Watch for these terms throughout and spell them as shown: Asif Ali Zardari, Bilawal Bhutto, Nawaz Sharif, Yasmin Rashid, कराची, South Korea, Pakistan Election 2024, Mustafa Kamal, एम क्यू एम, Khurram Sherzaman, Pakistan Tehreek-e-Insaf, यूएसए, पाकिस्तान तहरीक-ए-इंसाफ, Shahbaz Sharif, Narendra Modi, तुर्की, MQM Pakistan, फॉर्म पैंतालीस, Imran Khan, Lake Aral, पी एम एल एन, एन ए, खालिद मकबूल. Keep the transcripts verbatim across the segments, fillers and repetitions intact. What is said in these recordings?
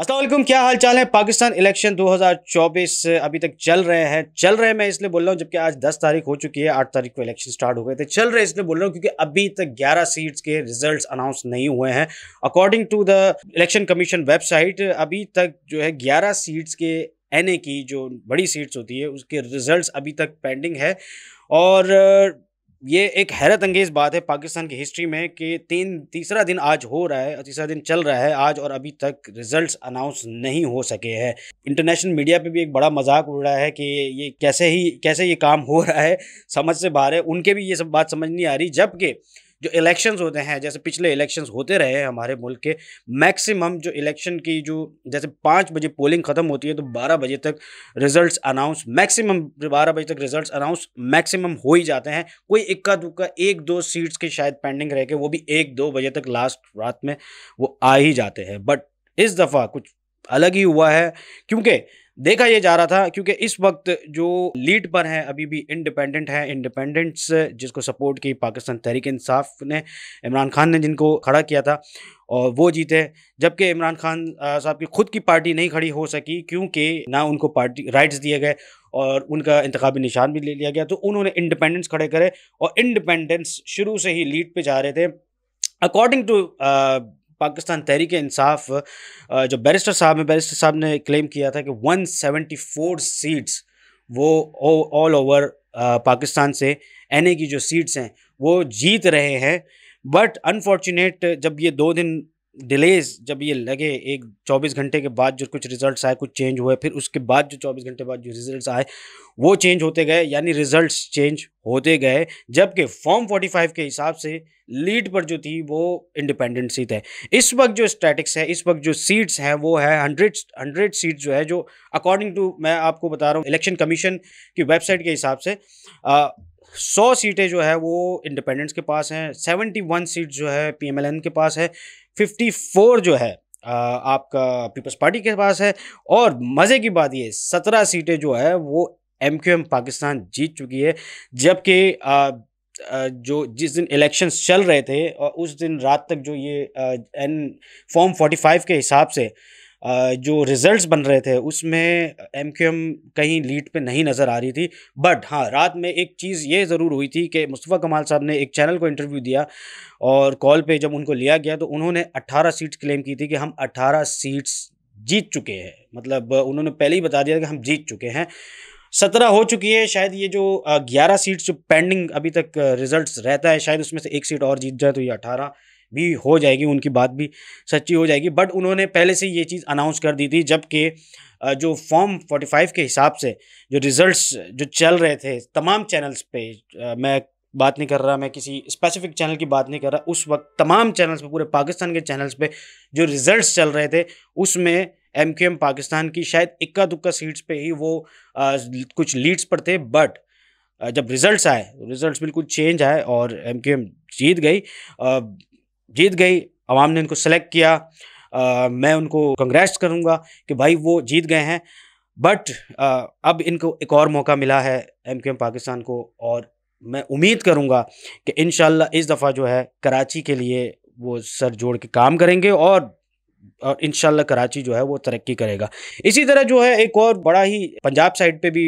अस्सलामुअलैकुम, क्या हाल चाल है। पाकिस्तान इलेक्शन दो हज़ार चौबीस अभी तक चल रहे हैं चल रहे हैं मैं इसलिए बोल रहा हूँ जबकि आज दस तारीख हो चुकी है, आठ तारीख को इलेक्शन स्टार्ट हो गए थे। चल रहे इसलिए बोल रहा हूँ क्योंकि अभी तक ग्यारह सीट्स के रिजल्ट्स अनाउंस नहीं हुए हैं। According to the election commission website अभी तक जो है ग्यारह सीट्स के एन ए की जो बड़ी सीट्स होती है उसके रिजल्ट्स अभी तक पेंडिंग है। और ये एक हैरत अंगेज़ बात है पाकिस्तान की हिस्ट्री में कि तीन तीसरा दिन आज हो रहा है तीसरा दिन चल रहा है आज और अभी तक रिजल्ट्स अनाउंस नहीं हो सके हैं। इंटरनेशनल मीडिया पे भी एक बड़ा मजाक उड़ रहा है कि ये कैसे ही कैसे ये काम हो रहा है, समझ से बाहर है। उनके भी ये सब बात समझ नहीं आ रही, जबकि जो इलेक्शंस होते हैं जैसे पिछले इलेक्शंस होते रहे हैं हमारे मुल्क के, मैक्सिमम जो इलेक्शन की जो जैसे पाँच बजे पोलिंग ख़त्म होती है तो बारह बजे तक रिजल्ट्स अनाउंस मैक्सिमम बारह बजे तक रिजल्ट्स अनाउंस मैक्सिमम हो ही जाते हैं। कोई इक्का दुक्का एक दो सीट्स के शायद पेंडिंग रह के वो भी एक दो बजे तक लास्ट रात में वो आ ही जाते हैं। बट इस दफ़ा कुछ अलग ही हुआ है क्योंकि देखा ये जा रहा था क्योंकि इस वक्त जो लीड पर हैं अभी भी इंडिपेंडेंट हैं। इंडिपेंडेंट्स जिसको सपोर्ट की पाकिस्तान तहरीक-ए-इंसाफ ने, इमरान खान ने जिनको खड़ा किया था और वो जीते, जबकि इमरान खान साहब की खुद की पार्टी नहीं खड़ी हो सकी क्योंकि ना उनको पार्टी राइट्स दिए गए और उनका इंतखाबी निशान भी ले लिया गया। तो उन्होंने इंडिपेंडेंट्स खड़े करे और इंडिपेंडेंट्स शुरू से ही लीड पर जा रहे थे। अकॉर्डिंग टू पाकिस्तान तहरीक इंसाफ जो बैरिस्टर साहब हैं, बैरिस्टर साहब ने क्लेम किया था कि एक सौ चौहत्तर सीट्स वो ऑल ओवर पाकिस्तान से एन ए की जो सीट्स हैं वो जीत रहे हैं। बट अनफॉर्चुनेट जब ये दो दिन डिलेज जब ये लगे, एक चौबीस घंटे के बाद जो कुछ रिजल्ट्स आए कुछ चेंज हुए, फिर उसके बाद जो चौबीस घंटे बाद जो रिजल्ट्स आए वो चेंज होते गए, यानी रिजल्ट्स चेंज होते गए। जबकि फॉर्म पैंतालीस के हिसाब से लीड पर जो थी वो इंडिपेंडेंट सीट है। इस वक्त जो स्टैटिक्स है, इस वक्त जो सीट्स हैं वो है हंड्रेड हंड्रेड सीट जो है, जो अकॉर्डिंग टू मैं आपको बता रहा हूँ इलेक्शन कमीशन की वेबसाइट के हिसाब से आ, सौ सीटें जो है वो इंडिपेंडेंट्स के पास हैं, इकहत्तर सीट जो है पी एम एल एन के पास है, चौवन जो है आ, आपका पीपल्स पार्टी के पास है। और मज़े की बात ये सत्रह सीटें जो है वो एम क्यू एम पाकिस्तान जीत चुकी है। जबकि जो जिस दिन इलेक्शंस चल रहे थे और उस दिन रात तक जो ये आ, एन फॉर्म पैंतालीस के हिसाब से आ, जो रिजल्ट्स बन रहे थे उसमें एम क्यू एम कहीं लीड पे नहीं नज़र आ रही थी। बट हाँ, रात में एक चीज़ ये ज़रूर हुई थी कि मुस्तफ़ा कमाल साहब ने एक चैनल को इंटरव्यू दिया और कॉल पे जब उनको लिया गया तो उन्होंने अठारह सीट्स क्लेम की थी कि हम अठारह सीट्स जीत चुके हैं, मतलब उन्होंने पहले ही बता दिया कि हम जीत चुके हैं। सत्रह हो चुकी है, शायद ये जो ग्यारह सीट्स जो पेंडिंग अभी तक रिजल्ट्स रहता है शायद उसमें से एक सीट और जीत जाए तो ये अठारह भी हो जाएगी, उनकी बात भी सच्ची हो जाएगी। बट उन्होंने पहले से ये चीज़ अनाउंस कर दी थी। जबकि जो फॉर्म पैंतालीस के हिसाब से जो रिजल्ट्स जो चल रहे थे तमाम चैनल्स पे, मैं बात नहीं कर रहा, मैं किसी स्पेसिफिक चैनल की बात नहीं कर रहा, उस वक्त तमाम चैनल्स पे पूरे पाकिस्तान के चैनल्स पे जो रिजल्ट्स चल रहे थे उसमें एम क्यू एम पाकिस्तान की शायद इक्का दुक्का सीट्स पर ही वो आ, कुछ लीड्स पर थे। बट जब रिज़ल्ट आए रिज़ल्ट बिल्कुल चेंज आए और एम क्यू एम जीत गई आ, जीत गई आवाम ने उनको सेलेक्ट किया। आ, मैं उनको कंग्रेस करूंगा कि भाई वो जीत गए हैं। बट आ, अब इनको एक और मौका मिला है एम क्यू एम पाकिस्तान को और मैं उम्मीद करूंगा कि इंशाल्लाह इस दफ़ा जो है कराची के लिए वो सर जोड़ के काम करेंगे और और इंशाल्लाह कराची जो है वो तरक्की करेगा। इसी तरह जो है एक और बड़ा ही पंजाब साइड पे भी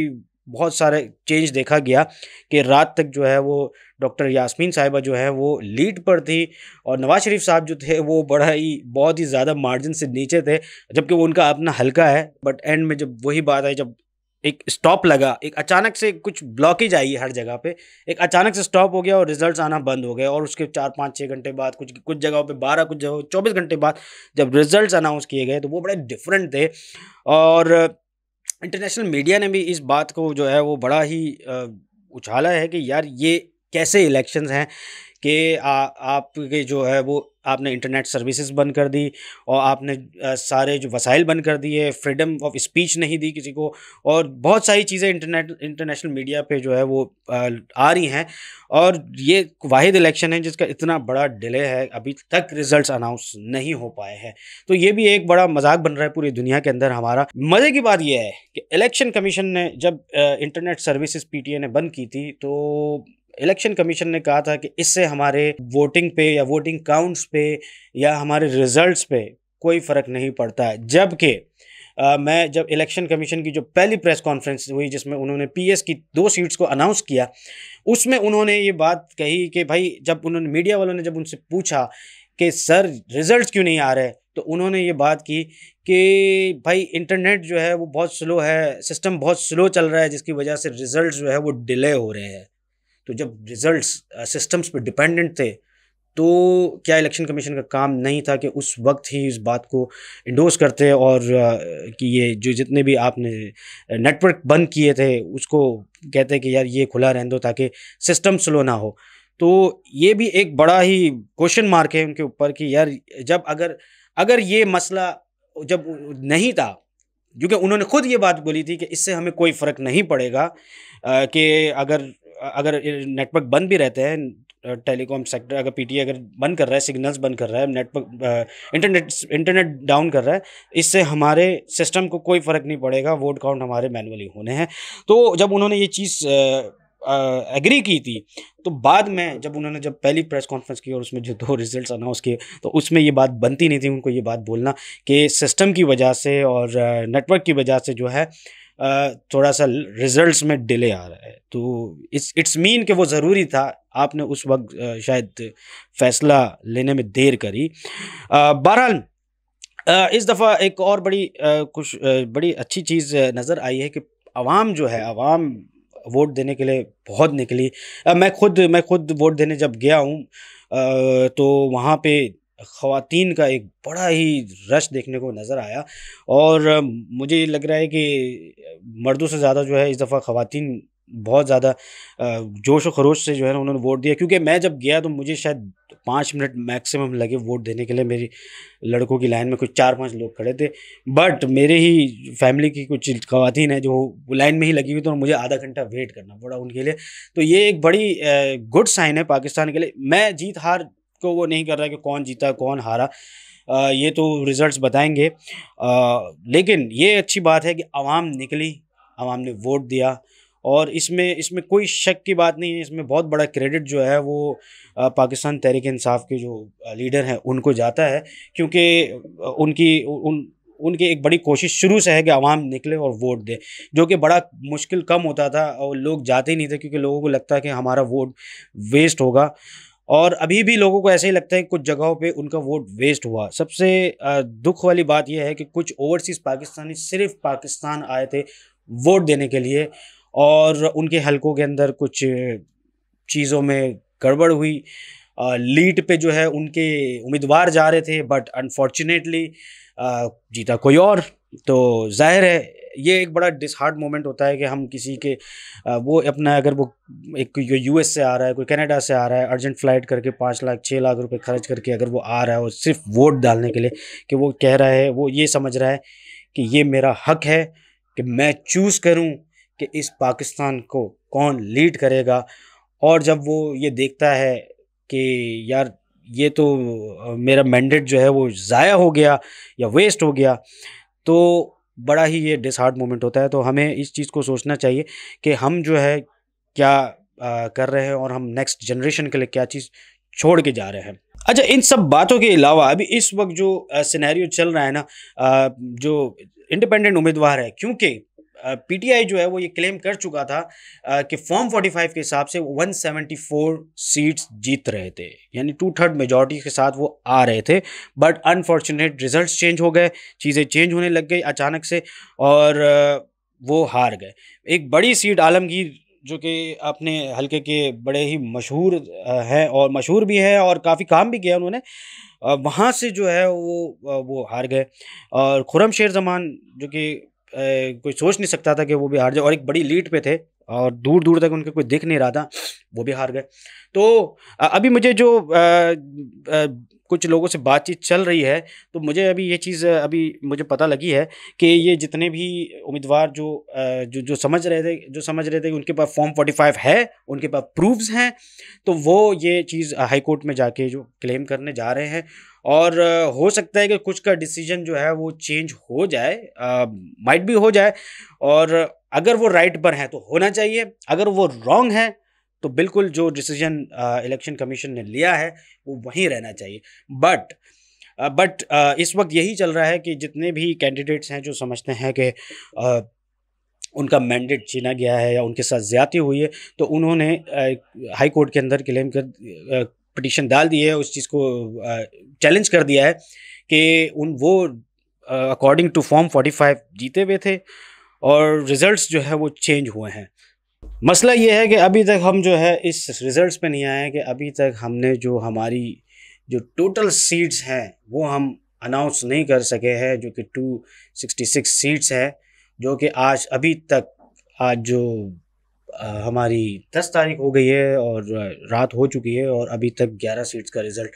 बहुत सारे चेंज देखा गया कि रात तक जो है वो डॉक्टर यास्मीन साहिबा जो है वो लीड पर थी और नवाज शरीफ साहब जो थे वो बड़ा ही बहुत ही ज़्यादा मार्जिन से नीचे थे, जबकि वो उनका अपना हल्का है। बट एंड में जब वही बात आई, जब एक स्टॉप लगा, एक अचानक से कुछ ब्लॉकेज आई हर जगह पे, एक अचानक से स्टॉप हो गया और रिजल्ट्स आना बंद हो गए। और उसके चार पाँच छः घंटे बाद कुछ कुछ जगहों पे बारह कुछ जगह चौबीस घंटे बाद जब रिजल्ट्स अनाउंस किए गए तो वो बड़े डिफरेंट थे। और इंटरनेशनल मीडिया ने भी इस बात को जो है वो बड़ा ही उछाला है कि यार ये कैसे इलेक्शंस हैं कि आपके जो है वो आपने इंटरनेट सर्विसेज बंद कर दी और आपने सारे जो वसाइल बंद कर दिए, फ्रीडम ऑफ स्पीच नहीं दी किसी को और बहुत सारी चीज़ें इंटरनेट इंटरनेशनल मीडिया पे जो है वो आ रही हैं। और ये वाहिद इलेक्शन है जिसका इतना बड़ा डिले है, अभी तक रिजल्ट्स अनाउंस नहीं हो पाए हैं। तो ये भी एक बड़ा मजाक बन रहा है पूरी दुनिया के अंदर हमारा। मज़े की बात यह है कि इलेक्शन कमीशन ने जब internet services P T A ने बंद की थी तो इलेक्शन कमीशन ने कहा था कि इससे हमारे वोटिंग पे या वोटिंग काउंट्स पे या हमारे रिजल्ट्स पे कोई फ़र्क नहीं पड़ता है। जबकि मैं जब इलेक्शन कमीशन की जो पहली प्रेस कॉन्फ्रेंस हुई जिसमें उन्होंने पीएस की दो सीट्स को अनाउंस किया, उसमें उन्होंने ये बात कही कि भाई जब उन्होंने मीडिया वालों ने जब उनसे पूछा कि सर रिजल्ट्स क्यों नहीं आ रहे, तो उन्होंने ये बात की कि भाई इंटरनेट जो है वो बहुत स्लो है, सिस्टम बहुत स्लो चल रहा है, जिसकी वजह से रिजल्ट्स जो है वो डिले हो रहे हैं। तो जब रिजल्ट्स सिस्टम्स पे डिपेंडेंट थे तो क्या इलेक्शन कमीशन का काम नहीं था कि उस वक्त ही इस बात को इंडोर्स करते और कि ये जो जितने भी आपने नेटवर्क बंद किए थे उसको कहते कि यार ये खुला रहने दो ताकि सिस्टम स्लो ना हो। तो ये भी एक बड़ा ही क्वेश्चन मार्क है उनके ऊपर कि यार जब अगर अगर ये मसला जब नहीं था, क्योंकि उन्होंने खुद ये बात बोली थी कि इससे हमें कोई फ़र्क नहीं पड़ेगा कि अगर अगर नेटवर्क बंद भी रहते हैं, टेलीकॉम सेक्टर अगर पीटीए अगर बंद कर रहा है, सिग्नल्स बंद कर रहा है, नेटवर्क इंटरनेट इंटरनेट डाउन कर रहा है, इससे हमारे सिस्टम को कोई फ़र्क नहीं पड़ेगा, वोट काउंट हमारे मैनुअली होने हैं। तो जब उन्होंने ये चीज़ एग्री की थी तो बाद में जब उन्होंने जब पहली प्रेस कॉन्फ्रेंस की और उसमें जो दो रिजल्ट्स अनाउंस किए तो उसमें ये बात बनती नहीं थी उनको ये बात बोलना कि सिस्टम की वजह से और नेटवर्क की वजह से जो है थोड़ा सा रिजल्ट्स में डिले आ रहा है। तो इट्स इट्स मीन कि वो ज़रूरी था, आपने उस वक्त शायद फैसला लेने में देर करी। बहरहाल इस दफ़ा एक और बड़ी कुछ बड़ी अच्छी चीज़ नज़र आई है कि आवाम जो है आवाम वोट देने के लिए बहुत निकली। मैं खुद मैं खुद वोट देने जब गया हूँ तो वहाँ पे ख़वातीन का एक बड़ा ही रश देखने को नज़र आया और मुझे लग रहा है कि मर्दों से ज़्यादा जो है इस दफ़ा ख़वातीन बहुत ज़्यादा जोश व खरोश से जो है उन्होंने वोट दिया। क्योंकि मैं जब गया तो मुझे शायद पाँच मिनट मैक्सिमम लगे वोट देने के लिए। मेरी लड़कों की लाइन में कुछ चार पांच लोग खड़े थे, बट मेरे ही फैमिली की कुछ खवातीन हैं जो वो लाइन में ही लगी हुई तो मुझे आधा घंटा वेट करना पड़ा उनके लिए। तो ये एक बड़ी गुड साइन है पाकिस्तान के लिए। मैं जीत हार को वो नहीं कर रहा कि कौन जीता कौन हारा, आ, ये तो रिज़ल्ट बताएँगे, लेकिन ये अच्छी बात है कि आवाम निकली, आवाम ने वोट दिया और इसमें इसमें कोई शक की बात नहीं है। इसमें बहुत बड़ा क्रेडिट जो है वो पाकिस्तान तहरीक इंसाफ के जो लीडर हैं उनको जाता है, क्योंकि उनकी उन उनकी एक बड़ी कोशिश शुरू से है कि आवाम निकले और वोट दे, जो कि बड़ा मुश्किल कम होता था और लोग जाते ही नहीं थे क्योंकि लोगों को लगता है कि हमारा वोट वेस्ट होगा। और अभी भी लोगों को ऐसे ही लगता है कुछ जगहों पे उनका वोट वेस्ट हुआ। सबसे दुख वाली बात यह है कि कुछ ओवरसीज़ पाकिस्तानी सिर्फ पाकिस्तान आए थे वोट देने के लिए और उनके हलकों के अंदर कुछ चीज़ों में गड़बड़ हुई। लीड पे जो है उनके उम्मीदवार जा रहे थे बट अनफॉर्चुनेटली जीता कोई और। तो जाहिर है ये एक बड़ा डिसहार्ट मोमेंट होता है कि हम किसी के वो अपना अगर वो एक यूएस से आ रहा है, कोई कनाडा से आ रहा है, अर्जेंट फ्लाइट करके पाँच लाख छः लाख रुपए खर्च करके अगर वो आ रहा है और सिर्फ वोट डालने के लिए, कि वो कह रहा है वो ये समझ रहा है कि ये मेरा हक है कि मैं चूज़ करूँ कि इस पाकिस्तान को कौन लीड करेगा। और जब वो ये देखता है कि यार ये तो मेरा मैंडेट जो है वो ज़ाया हो गया या वेस्ट हो गया, तो बड़ा ही ये डिसहार्ट मोमेंट होता है। तो हमें इस चीज़ को सोचना चाहिए कि हम जो है क्या आ, कर रहे हैं और हम नेक्स्ट जनरेशन के लिए क्या चीज़ छोड़ के जा रहे हैं। अच्छा, इन सब बातों के अलावा अभी इस वक्त जो सिनेरियो चल रहा है ना, आ, जो इंडिपेंडेंट उम्मीदवार है, क्योंकि पीटीआई जो है वो ये क्लेम कर चुका था कि फॉर्म पैंतालीस के हिसाब से एक सौ चौहत्तर सीट्स जीत रहे थे, यानी टू थर्ड मेजॉरिटी के साथ वो आ रहे थे, बट अनफॉर्चुनेट रिजल्ट्स चेंज हो गए, चीज़ें चेंज होने लग गई अचानक से और वो हार गए। एक बड़ी सीट आलमगीर जो कि अपने हलके के बड़े ही मशहूर हैं और मशहूर भी हैं और काफ़ी काम भी किया उन्होंने, वहाँ से जो है वो वो हार गए। और खुर्रम शेरजमान जो कि कोई सोच नहीं सकता था कि वो भी हार जाए और एक बड़ी लीड पे थे और दूर दूर तक उनके कोई दिख नहीं रहा था, वो भी हार गए। तो अभी मुझे जो आ, आ, कुछ लोगों से बातचीत चल रही है तो मुझे अभी ये चीज़ अभी मुझे पता लगी है कि ये जितने भी उम्मीदवार जो जो जो समझ रहे थे जो समझ रहे थे कि उनके पास फॉर्म पैंतालीस है, उनके पास प्रूफ्स हैं, तो वो ये चीज़ हाई कोर्ट में जाके जो क्लेम करने जा रहे हैं और हो सकता है कि कुछ का डिसीजन जो है वो चेंज हो जाए, माइट भी हो जाए। और अगर वो राइट पर हैं तो होना चाहिए, अगर वो रॉन्ग हैं तो बिल्कुल जो डिसीजन इलेक्शन कमीशन ने लिया है वो वहीं रहना चाहिए। बट बट uh, uh, इस वक्त यही चल रहा है कि जितने भी कैंडिडेट्स हैं जो समझते हैं कि uh, उनका मैंडेट छीना गया है या उनके साथ ज़्यादती हुई है, तो उन्होंने uh, हाई कोर्ट के अंदर क्लेम कर uh, पिटिशन डाल दी है, उस चीज़ को चैलेंज uh, कर दिया है कि उन वो according to form forty five जीते हुए थे और रिज़ल्ट्स जो है वो चेंज हुए हैं। मसला ये है कि अभी तक हम जो है इस रिज़ल्ट्स पे नहीं आए कि अभी तक हमने जो हमारी जो टोटल सीट्स हैं वो हम अनाउंस नहीं कर सके हैं, जो कि दो सौ छियासठ सीट्स हैं, जो कि आज अभी तक आज जो आ, हमारी दस तारीख हो गई है और रात हो चुकी है और अभी तक ग्यारह सीट्स का रिज़ल्ट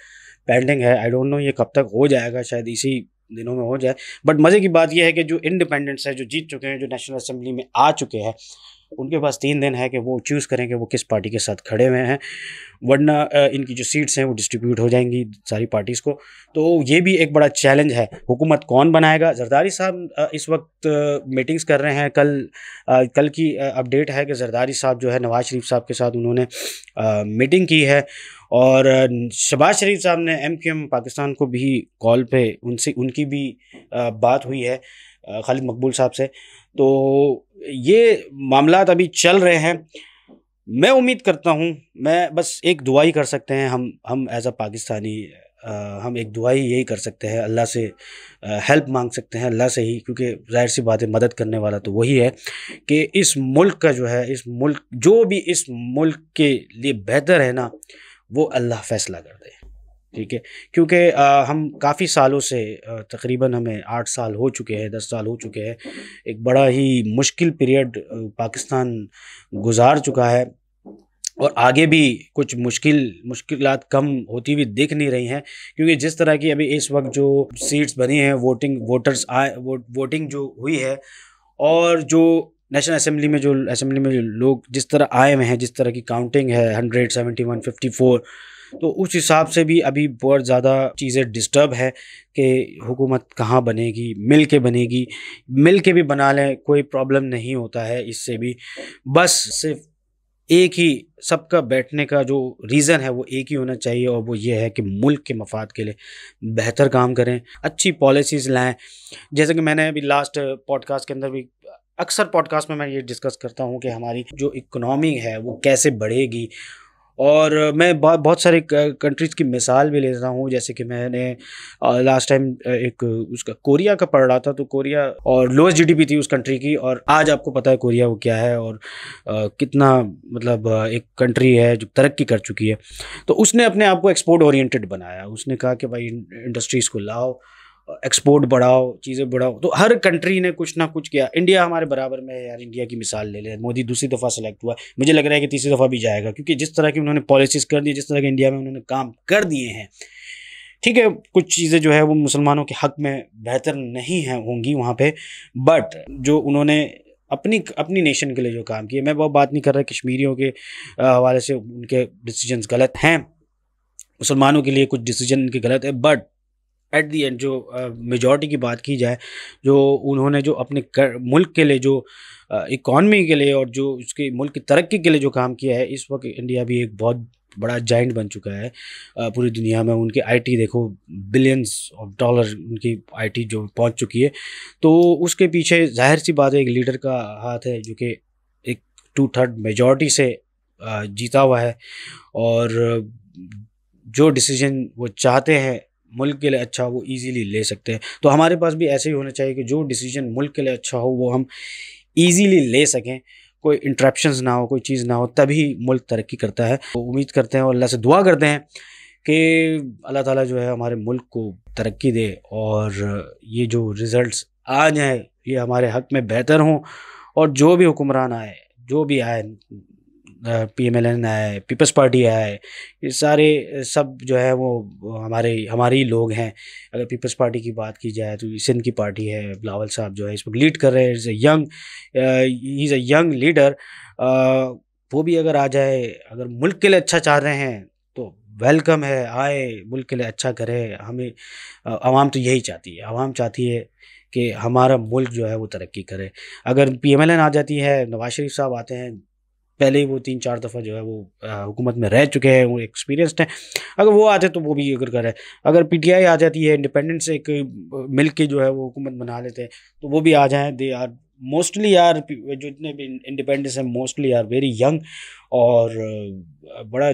पेंडिंग है। आई डोंट नो ये कब तक हो जाएगा, शायद इसी दिनों में हो जाए। बट मज़े की बात यह है कि जो इंडिपेंडेंट्स है जो जीत चुके हैं, जो नेशनल असम्बली में आ चुके हैं, उनके पास तीन दिन है कि वो चूज़ करें कि वो किस पार्टी के साथ खड़े हुए हैं, वरना इनकी जो सीट्स हैं वो डिस्ट्रीब्यूट हो जाएंगी सारी पार्टीज़ को। तो ये भी एक बड़ा चैलेंज है, हुकूमत कौन बनाएगा। जरदारी साहब इस वक्त मीटिंग्स कर रहे हैं, कल कल की अपडेट है कि जरदारी साहब जो है नवाज शरीफ साहब के साथ उन्होंने मीटिंग की है और शहबाज शरीफ साहब ने एम क्यू एम पाकिस्तान को भी कॉल पे उनसे उनकी भी बात हुई है खालिद मकबूल साहब से। तो ये मामलात अभी चल रहे हैं। मैं उम्मीद करता हूँ, मैं बस एक दुआ ही कर सकते हैं, हम हम एज़ अ पाकिस्तानी हम एक दुआ ही यही कर सकते हैं, अल्लाह से हेल्प मांग सकते हैं, अल्लाह से ही, क्योंकि जाहिर सी बात है मदद करने वाला तो वही है। कि इस मुल्क का जो है, इस मुल्क जो भी इस मुल्क के लिए बेहतर है ना, वो अल्लाह फ़ैसला कर दे, ठीक है। क्योंकि हम काफ़ी सालों से, तकरीबन हमें आठ साल हो चुके हैं, दस साल हो चुके हैं, एक बड़ा ही मुश्किल पीरियड पाकिस्तान गुजार चुका है और आगे भी कुछ मुश्किल मुश्किलात कम होती हुई दिख नहीं रही हैं। क्योंकि जिस तरह की अभी इस वक्त जो सीट्स बनी हैं, वोटिंग वोटर्स आए वो, वोटिंग जो हुई है और जो नेशनल असेंबली में जो असेंबली में जो लोग जिस तरह आए हुए हैं, जिस तरह की काउंटिंग है hundred seventy one fifty four, तो उस हिसाब से भी अभी बहुत ज़्यादा चीज़ें डिस्टर्ब है कि हुकूमत कहाँ बनेगी। मिल के बनेगी, मिल के भी बना लें, कोई प्रॉब्लम नहीं होता है इससे भी। बस सिर्फ एक ही सबका बैठने का जो रीज़न है वो एक ही होना चाहिए और वो ये है कि मुल्क के मफाद के लिए बेहतर काम करें, अच्छी पॉलिसीज़ लाएँ। जैसे कि मैंने अभी लास्ट पॉडकास्ट के अंदर भी, अक्सर पॉडकास्ट में मैं ये डिस्कस करता हूँ कि हमारी जो इकोनॉमी है वो कैसे बढ़ेगी। और मैं बहुत बहुत सारे कंट्रीज़ की मिसाल भी लेता हूँ, जैसे कि मैंने लास्ट टाइम एक उसका कोरिया का पढ़ रहा था, तो कोरिया और लोएस्ट जीडीपी थी उस कंट्री की, और आज आपको पता है कोरिया वो क्या है और कितना, मतलब एक कंट्री है जो तरक्की कर चुकी है। तो उसने अपने आप को एक्सपोर्ट ओरिएंटेड बनाया, उसने कहा कि भाई इंडस्ट्रीज़ को लाओ, एक्सपोर्ट बढ़ाओ, चीज़ें बढ़ाओ। तो हर कंट्री ने कुछ ना कुछ किया। इंडिया हमारे बराबर में है यार, इंडिया की मिसाल ले लें। मोदी दूसरी दफ़ा सेलेक्ट हुआ, मुझे लग रहा है कि तीसरी दफ़ा भी जाएगा, क्योंकि जिस तरह की उन्होंने पॉलिसीज़ कर दी, जिस तरह के इंडिया में उन्होंने काम कर दिए हैं, ठीक है। कुछ चीज़ें जो है वो मुसलमानों के हक़ में बेहतर नहीं हैं, होंगी वहाँ पर, बट जो उन्होंने अपनी अपनी नेशन के लिए जो काम किया, मैं वो बात नहीं कर रहा कश्मीरियों के हवाले से, उनके डिसीजंस गलत हैं, मुसलमानों के लिए कुछ डिसीजन उनके गलत है, बट एट दी एंड जो मेजॉरिटी uh, की बात की जाए, जो उन्होंने जो अपने कर, मुल्क के लिए, जो इकॉनमी uh, के लिए और जो उसके मुल्क की तरक्की के लिए जो काम किया है, इस वक्त इंडिया भी एक बहुत बड़ा जाइंट बन चुका है uh, पूरी दुनिया में। उनके आईटी देखो, बिलियंस ऑफ डॉलर उनकी आईटी जो पहुंच चुकी है, तो उसके पीछे जाहिर सी बात है एक लीडर का हाथ है, जो कि एक टू थर्ड मेजॉरिटी से uh, जीता हुआ है और जो डिसीजन वो चाहते हैं मुल्क के लिए अच्छा, वो इजीली ले सकते हैं। तो हमारे पास भी ऐसे ही होना चाहिए कि जो डिसीजन मुल्क के लिए अच्छा हो वो हम इजीली ले सकें, कोई इंटरप्शंस ना हो, कोई चीज़ ना हो, तभी मुल्क तरक्की करता है। तो उम्मीद करते हैं और अल्लाह से दुआ करते हैं कि अल्लाह ताला जो है हमारे मुल्क को तरक्की दे और ये जो रिज़ल्ट्स आ जाए ये हमारे हक़ में बेहतर हों। और जो भी हुक्मरान आए, जो भी आए, पी एम एल एन है, पीपल्स पार्टी है, ये सारे सब जो है वो हमारे हमारे ही लोग हैं। अगर पीपल्स पार्टी की बात की जाए तो सिंध की पार्टी है, बिलावल साहब जो है इस पर लीड कर रहे हैं, is a young is a young leader. वो भी अगर आ जाए, अगर मुल्क के लिए अच्छा चाह रहे हैं तो वेलकम है, आए, मुल्क के लिए अच्छा करे। हमें आवाम तो यही चाहती है, आवाम चाहती है कि हमारा मुल्क जो है वो तरक्की करे। अगर पी एम एल एन आ जाती है, नवाज शरीफ साहब आते हैं, पहले ही वो तीन चार दफ़ा जो है वो हुकूमत में रह चुके हैं, वो एक्सपीरियंस्ड हैं। अगर वो आते तो वो भी अगर कर रहे, अगर पीटीआई आ जाती है इंडिपेंडेंस एक मिल के जो है वो हुकूमत बना लेते हैं तो वो भी आ जाएँ। दे आर मोस्टली यार जितने भी इंडिपेंडेंस हैं मोस्टली यार वेरी यंग, और बड़ा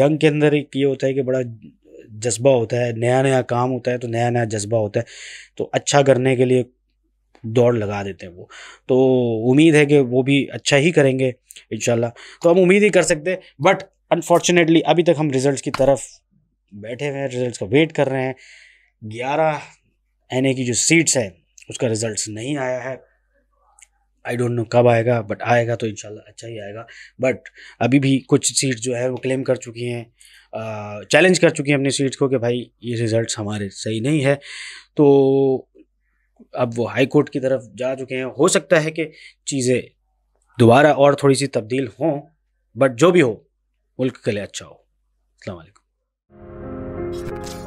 यंग के अंदर एक ये होता है कि बड़ा जज्बा होता है, नया नया काम होता है तो नया नया जज्बा होता है, तो अच्छा करने के लिए दौड़ लगा देते हैं वो। तो उम्मीद है कि वो भी अच्छा ही करेंगे इंशाल्लाह, तो हम उम्मीद ही कर सकते हैं। बट अनफॉर्चुनेटली अभी तक हम रिजल्ट्स की तरफ बैठे हुए हैं, रिजल्ट्स का वेट कर रहे हैं। ग्यारह एन ए की जो सीट्स हैं उसका रिजल्ट्स नहीं आया है, आई डोंट नो कब आएगा, बट आएगा तो इंशाल्लाह अच्छा ही आएगा। बट अभी भी कुछ सीट जो है वो क्लेम कर चुकी हैं, चैलेंज कर चुकी हैं अपनी सीट्स को कि भाई ये रिज़ल्ट हमारे सही नहीं है, तो अब वो हाई कोर्ट की तरफ जा चुके हैं। हो सकता है कि चीज़ें दोबारा और थोड़ी सी तब्दील हों, बट जो भी हो मुल्क के लिए अच्छा हो। अस्सलाम वालेकुम।